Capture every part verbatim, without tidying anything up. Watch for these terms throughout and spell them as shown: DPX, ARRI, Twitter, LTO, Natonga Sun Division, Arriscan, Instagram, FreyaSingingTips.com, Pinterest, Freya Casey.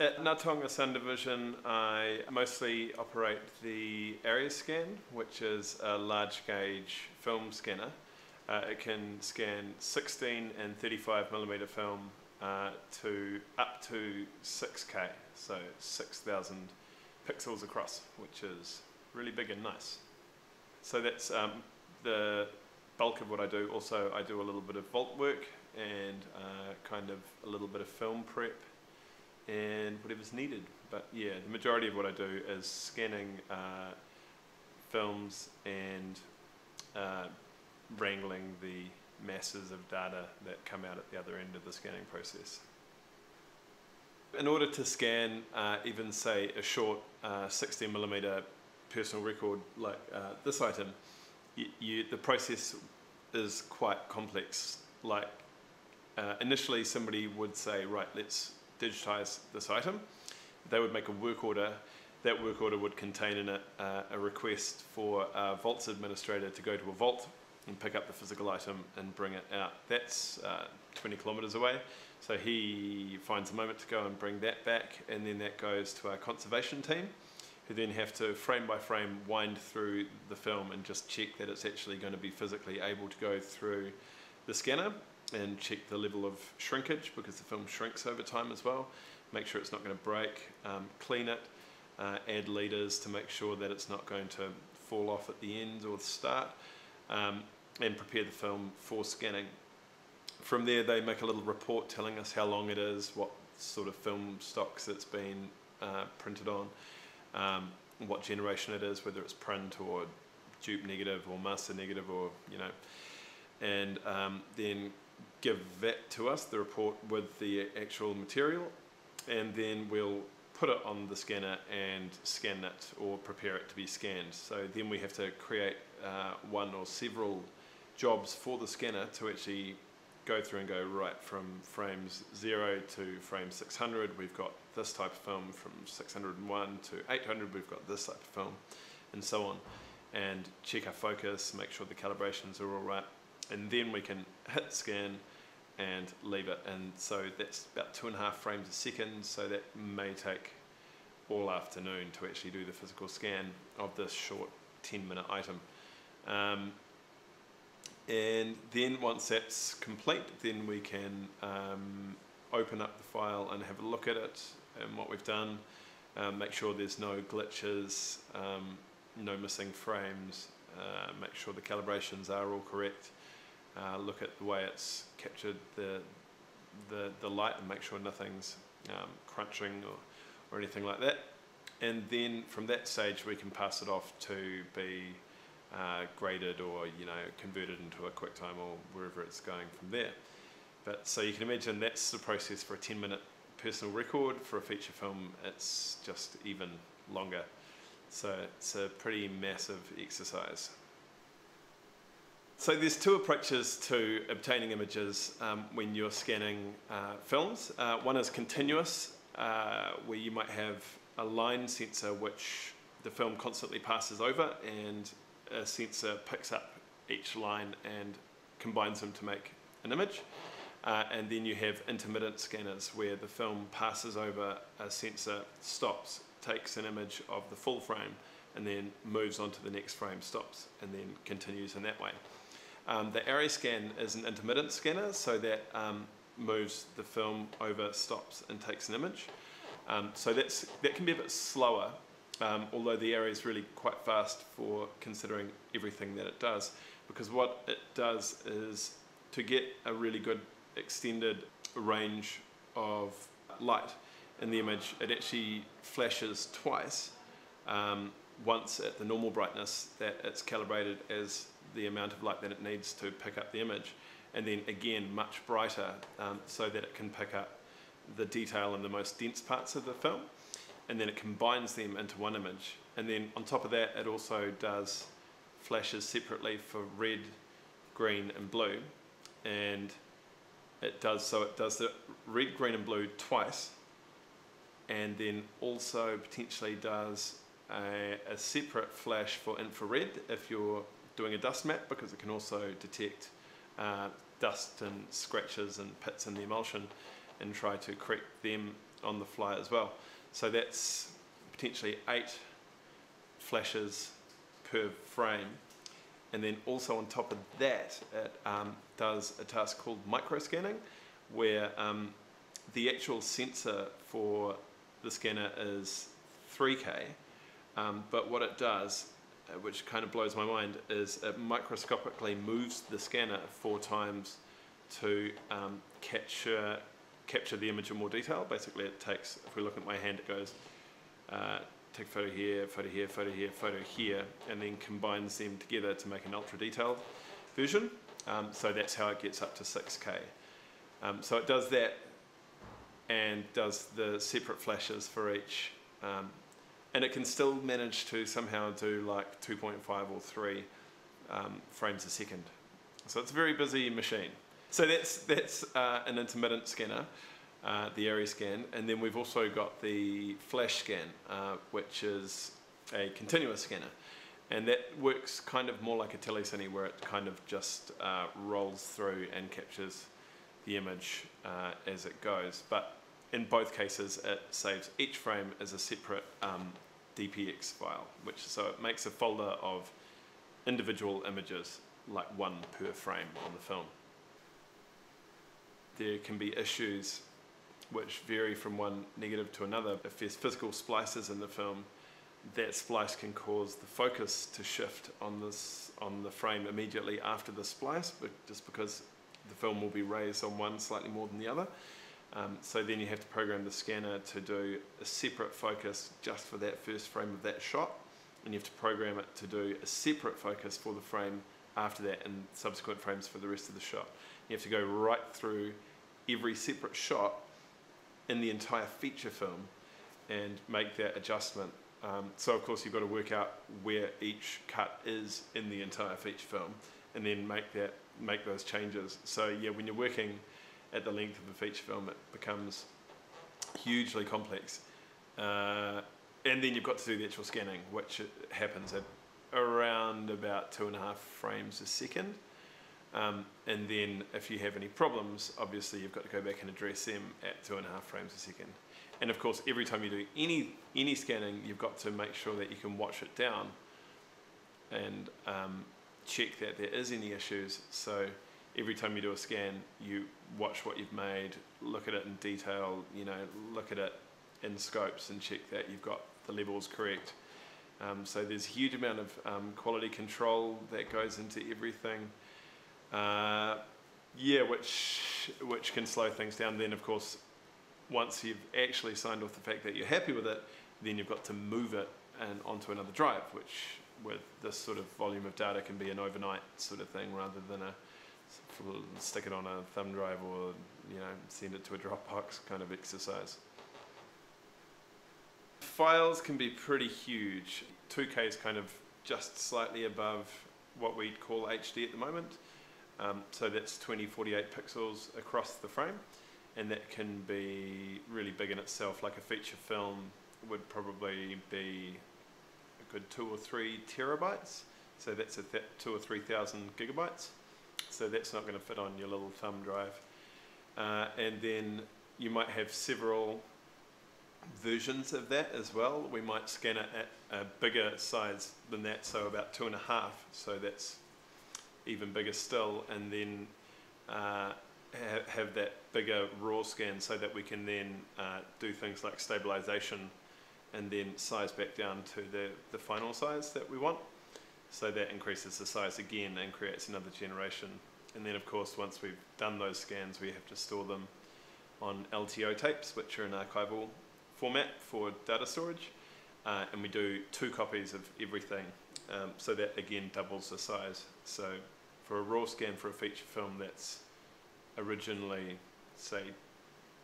At Natonga Sun Division, I mostly operate the Arriscan, which is a large gauge film scanner. Uh, it can scan sixteen and thirty-five millimeter film uh, to up to six K, so six thousand pixels across, which is really big and nice. So that's um, the bulk of what I do. Also, I do a little bit of vault work and uh, kind of a little bit of film prep and whatever's needed. But yeah, the majority of what I do is scanning uh, films and uh, wrangling the masses of data that come out at the other end of the scanning process. In order to scan uh, even, say, a short sixteen millimeter uh, personal record like uh, this item, you, you, the process is quite complex. Like uh, initially somebody would say, right, let's digitize this item. They would make a work order. That work order would contain in it uh, a request for a vaults administrator to go to a vault and pick up the physical item and bring it out. That's uh, twenty kilometers away. So he finds a moment to go and bring that back, and then that goes to our conservation team, who then have to frame by frame wind through the film and just check that it's actually going to be physically able to go through the scanner, and check the level of shrinkage, because the film shrinks over time as well. Make sure it's not going to break, um, clean it, uh, add leaders to make sure that it's not going to fall off at the end or the start, um, and prepare the film for scanning. From there they make a little report telling us how long it is, what sort of film stocks it's been uh, printed on, um, what generation it is, whether it's print or dupe negative or master negative, or you know, and um, then give that to us, the report with the actual material, and then we'll put it on the scanner and scan it or prepare it to be scanned. So then we have to create uh, one or several jobs for the scanner to actually go through and go, right, from frames zero to frame six hundred we've got this type of film, from six hundred and one to eight hundred we've got this type of film, and so on, and check our focus, make sure the calibrations are all right, and then we can hit scan and leave it. And so that's about two and a half frames a second, so that may take all afternoon to actually do the physical scan of this short ten minute item. Um, and then once that's complete, then we can um, open up the file and have a look at it and what we've done, uh, make sure there's no glitches, um, no missing frames, uh, make sure the calibrations are all correct. Uh, look at the way it's captured the, the, the light and make sure nothing's um, crunching or, or anything like that. And then from that stage we can pass it off to be uh, graded or, you know, converted into a QuickTime or wherever it's going from there. But so you can imagine that's the process for a ten minute personal record. For a feature film it's just even longer. So it's a pretty massive exercise. So there's two approaches to obtaining images um, when you're scanning uh, films. Uh, one is continuous, uh, where you might have a line sensor which the film constantly passes over, and a sensor picks up each line and combines them to make an image. Uh, and then you have intermittent scanners where the film passes over a sensor, stops, takes an image of the full frame, and then moves on to the next frame, stops, and then continues in that way. Um, the Arriscan is an intermittent scanner, so that um, moves the film over, stops, and takes an image. Um, so that's, that can be a bit slower, um, although the Arri is really quite fast for considering everything that it does, because what it does is to get a really good extended range of light in the image, it actually flashes twice, um, once at the normal brightness that it's calibrated as the amount of light that it needs to pick up the image, and then again much brighter um, so that it can pick up the detail in the most dense parts of the film, and then it combines them into one image. And then on top of that it also does flashes separately for red, green and blue, and it does so it does the red, green and blue twice, and then also potentially does a, a separate flash for infrared if you're doing a dust map, because it can also detect uh, dust and scratches and pits in the emulsion and try to correct them on the fly as well. So that's potentially eight flashes per frame. And then also on top of that, it um, does a task called micro scanning, where um, the actual sensor for the scanner is three K, um, but what it does, which kind of blows my mind, is it microscopically moves the scanner four times to um, capture capture the image in more detail. Basically it takes, if we look at my hand, it goes uh, take photo here, photo here, photo here, photo here, and then combines them together to make an ultra detailed version. Um, so that's how it gets up to six K. Um, so it does that and does the separate flashes for each, um, and it can still manage to somehow do like two point five or three um, frames a second. So it's a very busy machine. So that's, that's uh, an intermittent scanner, uh, the ARRI scan, and then we've also got the flash scan, uh, which is a continuous scanner, and that works kind of more like a telecine, where it kind of just uh, rolls through and captures the image uh, as it goes. But in both cases it saves each frame as a separate um, D P X file, which so it makes a folder of individual images, like one per frame on the film. There can be issues which vary from one negative to another. If there's physical splices in the film, that splice can cause the focus to shift on, this, on the frame immediately after the splice, but just because the film will be raised on one slightly more than the other. Um, so then you have to program the scanner to do a separate focus just for that first frame of that shot, and you have to program it to do a separate focus for the frame after that and subsequent frames for the rest of the shot. You have to go right through every separate shot in the entire feature film and make that adjustment. Um, so of course you've got to work out where each cut is in the entire feature film and then make that make those changes. So yeah, when you're working at the length of a feature film, it becomes hugely complex. Uh, and then you've got to do the actual scanning, which happens at around about two and a half frames a second. Um, and then if you have any problems, obviously you've got to go back and address them at two and a half frames a second. And of course, every time you do any, any scanning, you've got to make sure that you can watch it down and um, check that there is any issues. So every time you do a scan, you watch what you've made, look at it in detail, you know, look at it in scopes and check that you've got the levels correct. Um, so there's a huge amount of um, quality control that goes into everything. Uh, yeah, which, which can slow things down. Then of course, once you've actually signed off the fact that you're happy with it, then you've got to move it and onto another drive, which with this sort of volume of data can be an overnight sort of thing, rather than a stick it on a thumb drive or, you know, send it to a Dropbox kind of exercise. Files can be pretty huge. two K is kind of just slightly above what we'd call H D at the moment. Um, so that's twenty forty-eight pixels across the frame, and that can be really big in itself. Like a feature film would probably be good two or three terabytes, so that's a th two or three thousand gigabytes, so that's not going to fit on your little thumb drive. Uh, and then you might have several versions of that as well. We might scan it at a bigger size than that, so about two and a half, so that's even bigger still, and then uh, ha have that bigger raw scan so that we can then uh, do things like stabilization and then size back down to the, the final size that we want. So that increases the size again and creates another generation. And then of course, once we've done those scans, we have to store them on L T O tapes, which are an archival format for data storage. Uh, and we do two copies of everything. Um, so that again doubles the size. So for a raw scan for a feature film that's originally, say,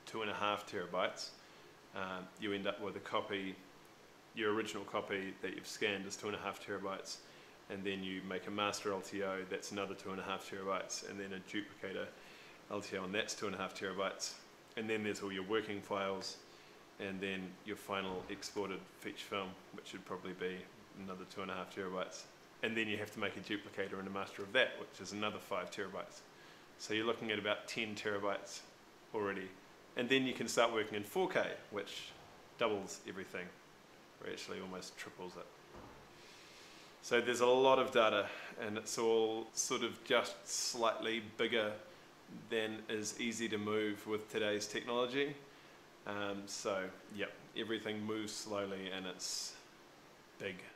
two and a half terabytes, Uh, you end up with a copy, your original copy that you've scanned is two and a half terabytes, and then you make a master L T O, that's another two and a half terabytes, and then a duplicator L T O, and that's two and a half terabytes. And then there's all your working files, and then your final exported feature film, which would probably be another two and a half terabytes. And then you have to make a duplicator and a master of that, which is another five terabytes. So you're looking at about ten terabytes already And then you can start working in four K, which doubles everything, or actually almost triples it. So there's a lot of data, and it's all sort of just slightly bigger than is easy to move with today's technology. Um, so yeah, everything moves slowly and it's big.